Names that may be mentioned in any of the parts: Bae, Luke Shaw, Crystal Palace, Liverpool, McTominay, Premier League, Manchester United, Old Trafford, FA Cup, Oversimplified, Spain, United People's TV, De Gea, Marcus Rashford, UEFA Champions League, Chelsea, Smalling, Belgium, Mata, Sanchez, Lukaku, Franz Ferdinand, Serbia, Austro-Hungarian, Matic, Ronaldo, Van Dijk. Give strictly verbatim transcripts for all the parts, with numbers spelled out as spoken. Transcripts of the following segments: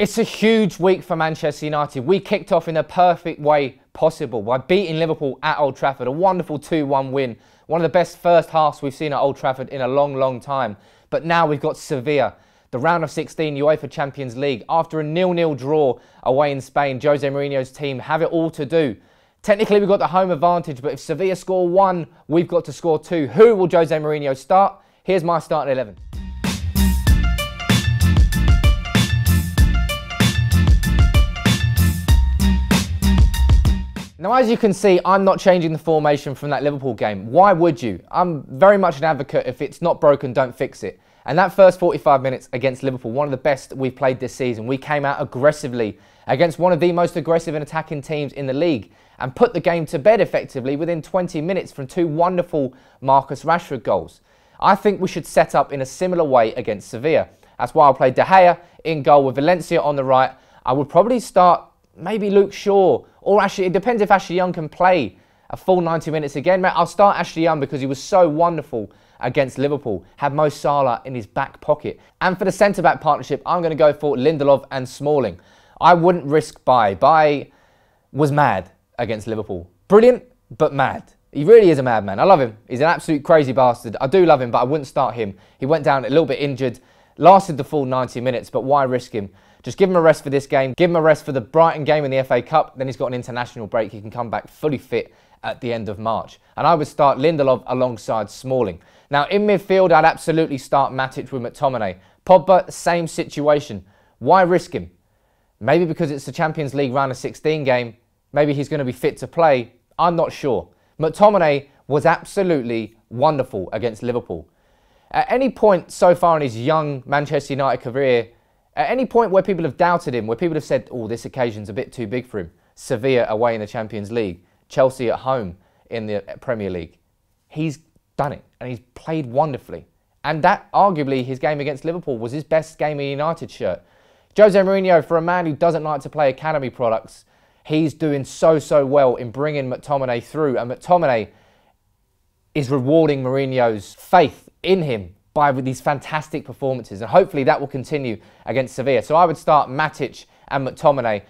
It's a huge week for Manchester United. We kicked off in the perfect way possible by beating Liverpool at Old Trafford. A wonderful two one win. One of the best first halves we've seen at Old Trafford in a long, long time. But now we've got Sevilla, the round of sixteen UEFA Champions League. After a nil nil draw away in Spain, Jose Mourinho's team have it all to do. Technically, we've got the home advantage, but if Sevilla score one, we've got to score two. Who will Jose Mourinho start? Here's my starting eleven. Now, as you can see, I'm not changing the formation from that Liverpool game. Why would you? I'm very much an advocate, if it's not broken, don't fix it. And that first forty-five minutes against Liverpool, one of the best we've played this season. We came out aggressively against one of the most aggressive and attacking teams in the league and put the game to bed effectively within twenty minutes from two wonderful Marcus Rashford goals. I think we should set up in a similar way against Sevilla. That's why I'll play De Gea in goal with Valencia on the right. I would probably start maybe Luke Shaw, or Ashley, it depends if Ashley Young can play a full ninety minutes again. I'll start Ashley Young because he was so wonderful against Liverpool. Had Mo Salah in his back pocket. And for the centre-back partnership, I'm going to go for Lindelof and Smalling. I wouldn't risk Bae. Bae was mad against Liverpool. Brilliant, but mad. He really is a madman. I love him. He's an absolute crazy bastard. I do love him, but I wouldn't start him. He went down a little bit injured. Lasted the full ninety minutes, but why risk him? Just give him a rest for this game. Give him a rest for the Brighton game in the F A Cup. Then he's got an international break. He can come back fully fit at the end of March. And I would start Lindelof alongside Smalling. Now, in midfield, I'd absolutely start Matic with McTominay. Pogba, same situation. Why risk him? Maybe because it's the Champions League round of sixteen game. Maybe he's going to be fit to play. I'm not sure. McTominay was absolutely wonderful against Liverpool. At any point so far in his young Manchester United career, at any point where people have doubted him, where people have said, oh, this occasion's a bit too big for him, Sevilla away in the Champions League, Chelsea at home in the Premier League, he's done it and he's played wonderfully. And that, arguably, his game against Liverpool was his best game in a United shirt. Jose Mourinho, for a man who doesn't like to play academy products, he's doing so, so well in bringing McTominay through, and McTominay is rewarding Mourinho's faith in him by with these fantastic performances, and hopefully that will continue against Sevilla. So I would start Matic and McTominay.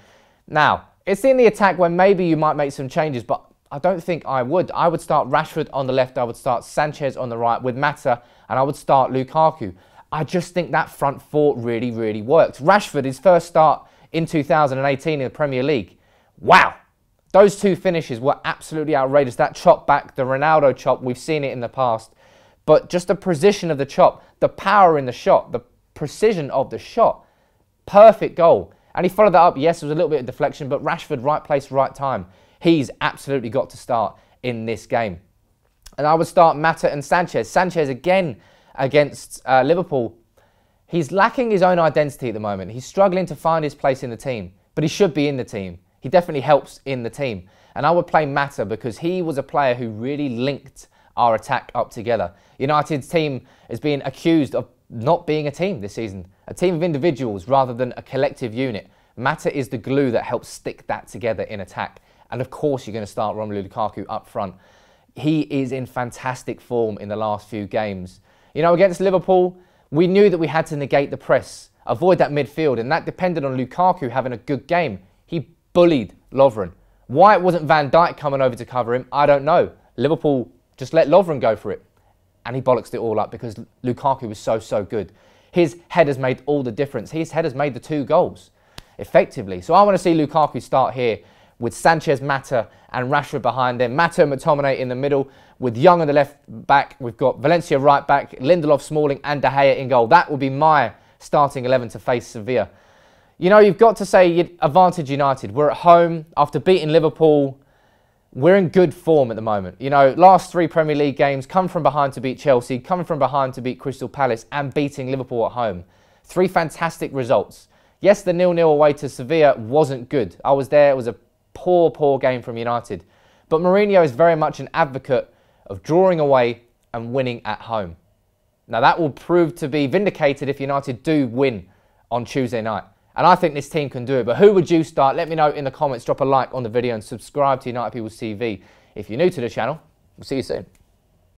Now, it's in the attack where maybe you might make some changes, but I don't think I would. I would start Rashford on the left, I would start Sanchez on the right with Mata, and I would start Lukaku. I just think that front four really, really worked. Rashford, his first start in two thousand eighteen in the Premier League. Wow! Those two finishes were absolutely outrageous. That chop back, the Ronaldo chop, we've seen it in the past. But just the precision of the chop, the power in the shot, the precision of the shot. Perfect goal. And he followed that up. Yes, it was a little bit of deflection, but Rashford, right place, right time. He's absolutely got to start in this game. And I would start Mata and Sanchez. Sanchez, again, against uh, Liverpool. He's lacking his own identity at the moment. He's struggling to find his place in the team, but he should be in the team. He definitely helps in the team. And I would play Mata because he was a player who really linked our attack up together. United's team is being accused of not being a team this season. A team of individuals rather than a collective unit. Mata is the glue that helps stick that together in attack. And of course you're going to start Romelu Lukaku up front. He is in fantastic form in the last few games. You know, against Liverpool, we knew that we had to negate the press, avoid that midfield, and that depended on Lukaku having a good game. He bullied Lovren. Why it wasn't Van Dijk coming over to cover him, I don't know. Liverpool just let Lovren go for it. And he bollocksed it all up because Lukaku was so, so good. His head has made all the difference. His head has made the two goals, effectively. So I want to see Lukaku start here with Sanchez, Mata and Rashford behind them. Mata and McTominay in the middle with Young on the left back. We've got Valencia right back, Lindelof, Smalling and De Gea in goal. That will be my starting eleven to face Sevilla. You know, you've got to say advantage United. We're at home after beating Liverpool. We're in good form at the moment. You know, last three Premier League games, come from behind to beat Chelsea, coming from behind to beat Crystal Palace and beating Liverpool at home. Three fantastic results. Yes, the nil nil away to Sevilla wasn't good. I was there. It was a poor, poor game from United. But Mourinho is very much an advocate of drawing away and winning at home. Now, that will prove to be vindicated if United do win on Tuesday night. And I think this team can do it. But who would you start? Let me know in the comments. Drop a like on the video and subscribe to United People's T V if you're new to the channel. We'll see you soon.